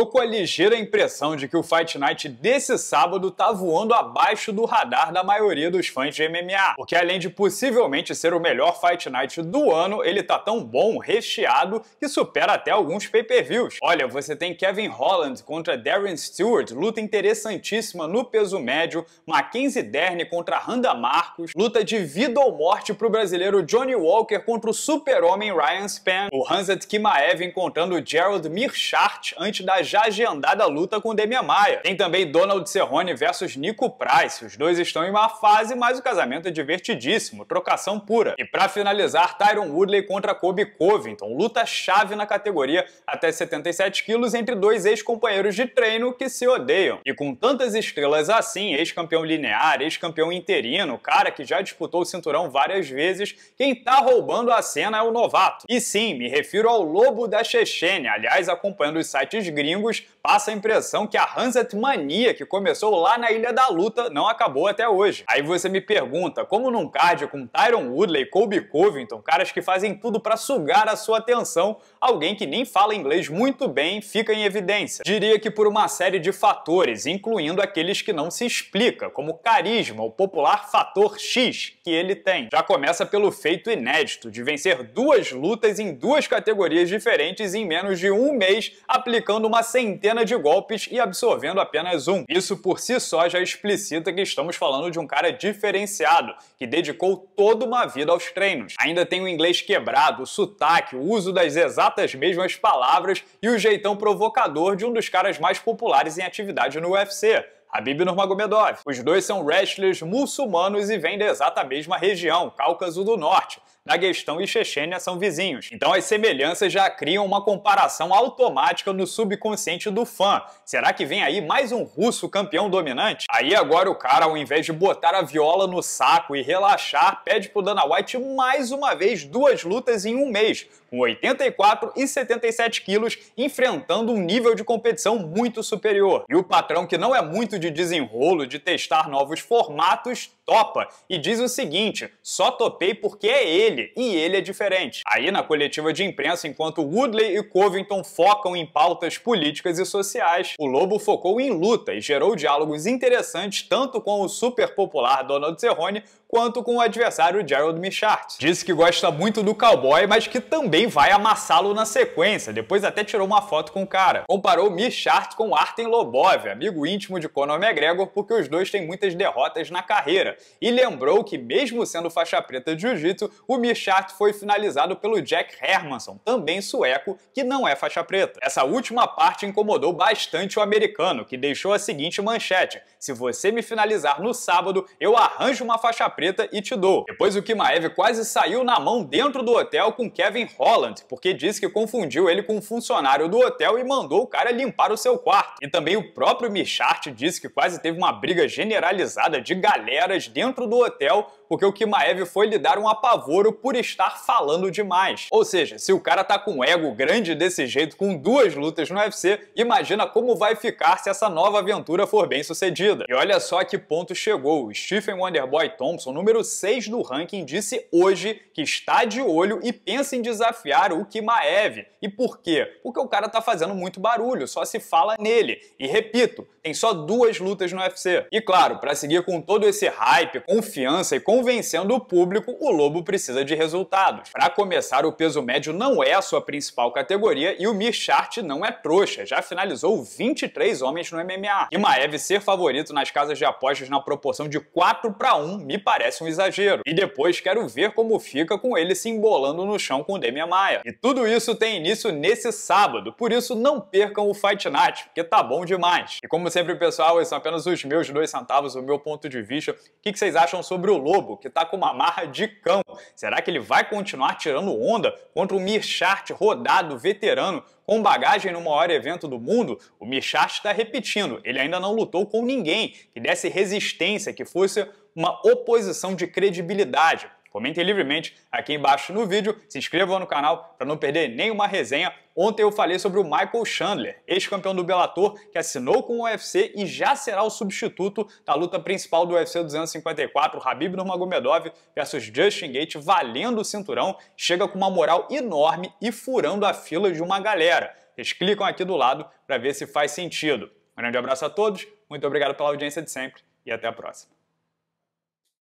Tô com a ligeira impressão de que o Fight Night desse sábado tá voando abaixo do radar da maioria dos fãs de MMA, porque além de possivelmente ser o melhor Fight Night do ano, ele tá tão bom, recheado, que supera até alguns pay-per-views. Olha, você tem Kevin Holland contra Darren Stewart, luta interessantíssima no peso médio, Mackenzie Dern contra Ronda Marcus, luta de vida ou morte pro brasileiro Johnny Walker contra o super-homem Ryan Spann, o Khamzat Chimaev encontrando o Gerald Meerschaert antes da já agendada luta com Demian Maia. Tem também Donald Cerrone versus Nico Price, os dois estão em uma fase, mas o casamento é divertidíssimo, trocação pura. E pra finalizar, Tyron Woodley contra Kobe Covington, luta-chave na categoria até 77 quilos entre dois ex-companheiros de treino que se odeiam. E com tantas estrelas assim, ex-campeão linear, ex-campeão interino, cara que já disputou o cinturão várias vezes, quem tá roubando a cena é o novato. E sim, me refiro ao Lobo da Chechênia, aliás, acompanhando os sites gringos, passa a impressão que a Khamzat Mania, que começou lá na Ilha da Luta, não acabou até hoje. Aí você me pergunta, como num card com Tyron Woodley, Kobe Covington, caras que fazem tudo pra sugar a sua atenção, alguém que nem fala inglês muito bem fica em evidência? Diria que por uma série de fatores, incluindo aqueles que não se explica, como carisma, o popular fator X que ele tem. Já começa pelo feito inédito de vencer duas lutas em duas categorias diferentes em menos de um mês, aplicando uma centena de golpes e absorvendo apenas um. Isso por si só já explicita que estamos falando de um cara diferenciado, que dedicou toda uma vida aos treinos. Ainda tem o inglês quebrado, o sotaque, o uso das exatas mesmas palavras e o jeitão provocador de um dos caras mais populares em atividade no UFC, Habib Nurmagomedov. Os dois são wrestlers muçulmanos e vêm da exata mesma região, Cáucaso do Norte. Daguestão e Chechênia são vizinhos. Então as semelhanças já criam uma comparação automática no subconsciente do fã. Será que vem aí mais um russo campeão dominante? Aí agora o cara, ao invés de botar a viola no saco e relaxar, pede pro Dana White mais uma vez duas lutas em um mês, com 84 e 77 quilos, enfrentando um nível de competição muito superior. E o patrão, que não é muito de desenrolo, de testar novos formatos, topa e diz o seguinte: só topei porque é ele, e ele é diferente. Aí na coletiva de imprensa, enquanto Woodley e Covington focam em pautas políticas e sociais, o Lobo focou em luta e gerou diálogos interessantes tanto com o super popular Donald Cerrone quanto com o adversário Gerald Meerschaert. Disse que gosta muito do cowboy, mas que também vai amassá-lo na sequência, depois até tirou uma foto com o cara. Comparou Meerschaert com Artem Lobov, amigo íntimo de Conor McGregor, porque os dois têm muitas derrotas na carreira, e lembrou que mesmo sendo faixa preta de jiu-jitsu, o Meerschaert foi finalizado pelo Jack Hermansson, também sueco, que não é faixa preta. Essa última parte incomodou bastante o americano, que deixou a seguinte manchete: se você me finalizar no sábado, eu arranjo uma faixa preta e te dou. Depois o Chimaev quase saiu na mão dentro do hotel com Kevin Holland, porque disse que confundiu ele com um funcionário do hotel e mandou o cara limpar o seu quarto. E também o próprio Meerschaert disse que quase teve uma briga generalizada de galeras dentro do hotel, porque o Chimaev foi lhe dar um apavoro por estar falando demais. Ou seja, se o cara tá com um ego grande desse jeito, com duas lutas no UFC, imagina como vai ficar se essa nova aventura for bem sucedida. E olha só a que ponto chegou. O Stephen Wonderboy Thompson, número 6 do ranking, disse hoje que está de olho e pensa em desafiar o Chimaev. E por quê? Porque o cara tá fazendo muito barulho, só se fala nele. E repito, tem só duas lutas no UFC. E claro, para seguir com todo esse hype, confiança e convencendo o público, o Lobo precisa de resultados. Para começar, o peso médio não é a sua principal categoria e o Meerschaert não é trouxa, já finalizou 23 homens no MMA. Chimaev ser favorito nas casas de apostas na proporção de 4:1 me parece um exagero. E depois quero ver como fica com ele se embolando no chão com Demian Maia. E tudo isso tem início nesse sábado, por isso não percam o Fight Night, porque tá bom demais. E como sempre, pessoal, esses são apenas os meus 2 centavos, o meu ponto de vista. O que vocês acham sobre o Lobo, que tá com uma marra de cão? Será que ele vai continuar tirando onda contra o Meerschaert, rodado, veterano, com bagagem no maior evento do mundo? O Meerschaert está repetindo, ele ainda não lutou com ninguém que desse resistência, que fosse uma oposição de credibilidade. Comentem livremente aqui embaixo no vídeo, se inscrevam no canal para não perder nenhuma resenha. Ontem eu falei sobre o Michael Chandler, ex-campeão do Bellator, que assinou com o UFC e já será o substituto da luta principal do UFC 254, Habib Nurmagomedov versus Justin Gaethje, valendo o cinturão, chega com uma moral enorme e furando a fila de uma galera. Vocês clicam aqui do lado para ver se faz sentido. Um grande abraço a todos, muito obrigado pela audiência de sempre e até a próxima.